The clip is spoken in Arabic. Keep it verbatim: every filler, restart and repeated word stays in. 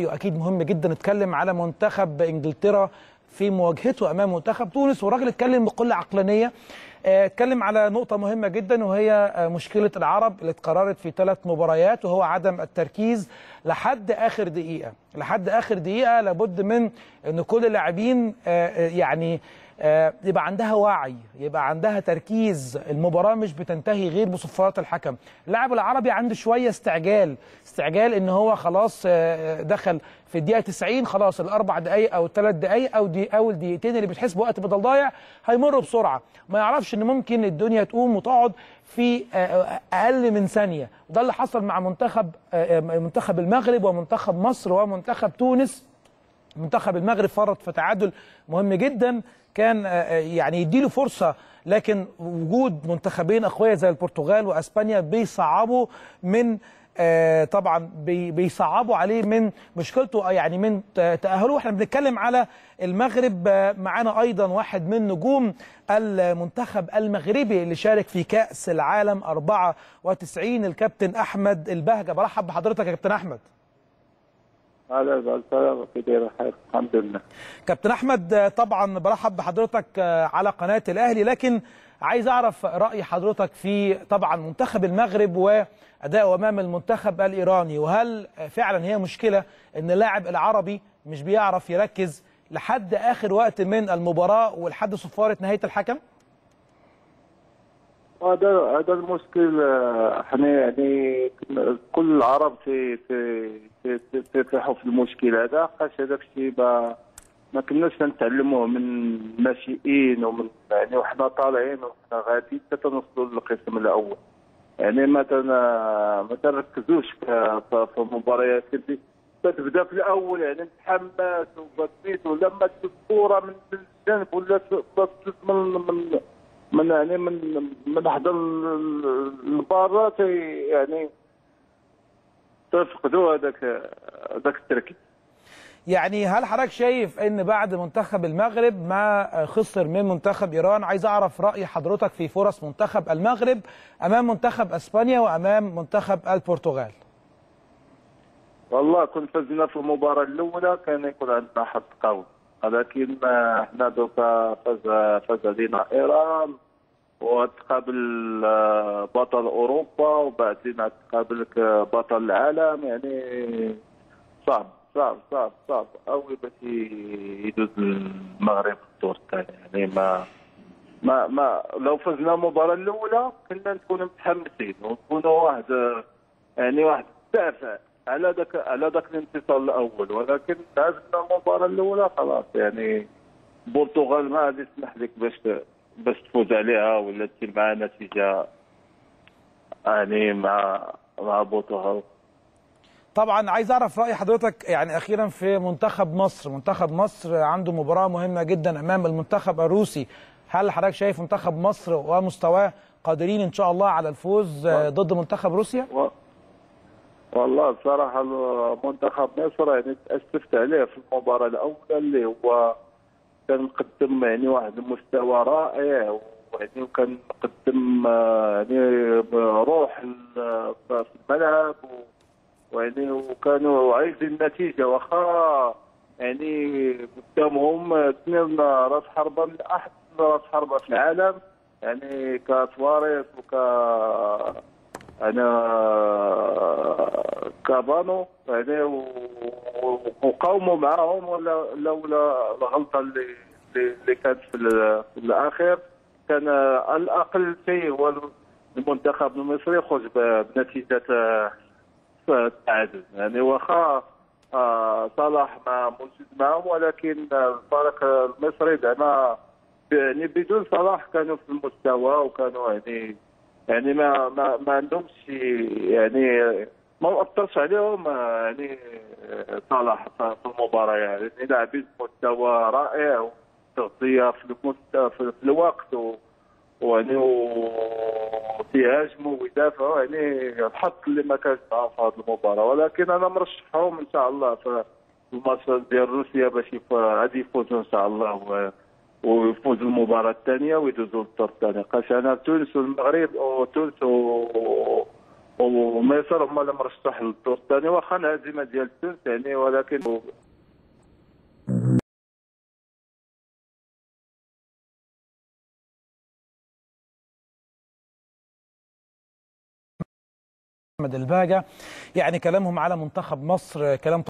أكيد مهم جدا نتكلم على منتخب إنجلترا في مواجهته أمام منتخب تونس، والراجل اتكلم بكل عقلانية، اتكلم على نقطة مهمة جدا وهي مشكلة العرب اللي اتكررت في ثلاث مباريات، وهو عدم التركيز لحد آخر دقيقة، لحد آخر دقيقة لابد من إن كل اللاعبين يعني يبقى عندها وعي، يبقى عندها تركيز، المباراة مش بتنتهي غير بصفارة الحكم. اللاعب العربي عنده شوية استعجال، استعجال ان هو خلاص دخل في الدقيقة تسعين، خلاص الأربع دقايق أو الثلاث دقايق أو دي أول دقيقتين اللي بتحس بوقت بدل ضايع هيمروا بسرعة، ما يعرفش إن ممكن الدنيا تقوم وتقعد في أقل من ثانية، وده اللي حصل مع منتخب منتخب المغرب ومنتخب مصر ومنتخب تونس. منتخب المغرب فرط في تعادل مهم جدا كان يعني يديله فرصة، لكن وجود منتخبين أقوياء زي البرتغال وأسبانيا بيصعبوا من طبعا بيصعبوا عليه من مشكلته يعني من تأهله. واحنا بنتكلم على المغرب معانا أيضا واحد من نجوم المنتخب المغربي اللي شارك في كأس العالم أربعة وتسعين، الكابتن أحمد البهجة. برحب بحضرتك يا كابتن أحمد. على البلطره كده الحمد لله. كابتن احمد طبعا برحب بحضرتك على قناه الاهلي، لكن عايز اعرف راي حضرتك في طبعا منتخب المغرب واداءه امام المنتخب الايراني، وهل فعلا هي مشكله ان اللاعب العربي مش بيعرف يركز لحد اخر وقت من المباراه ولحد صفاره نهايه الحكم؟ هذا هذا المشكل. احنا يعني كل العرب في في في تطيحوا في المشكل هذا، خاص هذاك الشيء ما كناش نتعلموه من الناشئين ومن يعني وحنا طالعين وحنا غاديين حتى نوصلوا للقسم الاول، يعني ما ما تركزوش في مباريات كي تبدا في الاول، يعني نتحمس وبسيط ولما تشوف الكره من الجنب ولا من من من يعني من من احد البارات يعني تفقدوا هذاك هذاك التركيز. يعني هل حضرتك شايف ان بعد منتخب المغرب ما خسر من منتخب ايران، عايز اعرف راي حضرتك في فرص منتخب المغرب امام منتخب اسبانيا وامام منتخب البرتغال؟ والله كنت فزنا في المباراه الاولى كان يكون عندنا حظ قوي، ولكن احنا دوكا فاز فاز علينا ايران وتقابل بطل اوروبا وبعدين تقابلك بطل العالم، يعني صعب صعب صعب صعب قوي باش يدوز المغرب الدور الثاني. يعني ما ما ما لو فزنا المباراه الاولى كنا نكونوا متحمسين ونكونوا واحد يعني واحد الدافع على ذاك على ذاك الانتصار الاول، ولكن هزنا المباراه الاولى خلاص. يعني البرتغال ما غادي تسمح لك باش باش تفوز عليها ولا تجي معها نتيجه يعني مع مع البرتغال. طبعا عايز اعرف راي حضرتك يعني اخيرا في منتخب مصر، منتخب مصر عنده مباراه مهمه جدا امام المنتخب الروسي، هل حضرتك شايف منتخب مصر ومستواه قادرين ان شاء الله على الفوز و... ضد منتخب روسيا؟ و... والله بصراحة منتخب مصر يعني تأسفت عليه في المباراة الأولى اللي هو كان مقدم يعني واحد المستوى رائع، ويعني وكان مقدم يعني روح في الملعب، ويعني وكانوا عايزين النتيجة، واخا يعني قدامهم اثنين راس حربة من أحسن راس حربة في العالم، يعني كسوارت وك أنا كابانو يعني وقاوموا معاهم، ولا لولا الغلطة اللي اللي كانت في الأخير كان الأقل شيء هو المنتخب المصري يخرج بنتيجة التعادل. يعني واخا صلاح ما موجود معاهم، ولكن الفريق المصري زعما يعني بدون صلاح كانوا في المستوى وكانوا يعني يعني ما ما ما عندهمش يعني ما اثرش عليهم يعني صلاح في المباراه، يعني لاعبين بمستوى رائع وتغطيه في في الوقت ويعني ويهاجموا ويدافعوا، يعني الحق اللي ما كانش معاهم في هذه المباراه، ولكن انا مرشحهم ان شاء الله في الماتش ديال روسيا باش غادي يفوزوا ان شاء الله ويفوز المباراة الثانية ويدوزوا للدور الثاني. قاش أنا تونس والمغرب وتونس ومصر هما اللي مرشحوا للدور الثاني واخا الهزيمه ديال تونس يعني ولكن احمد البهجة يعني كلامهم على منتخب مصر كلام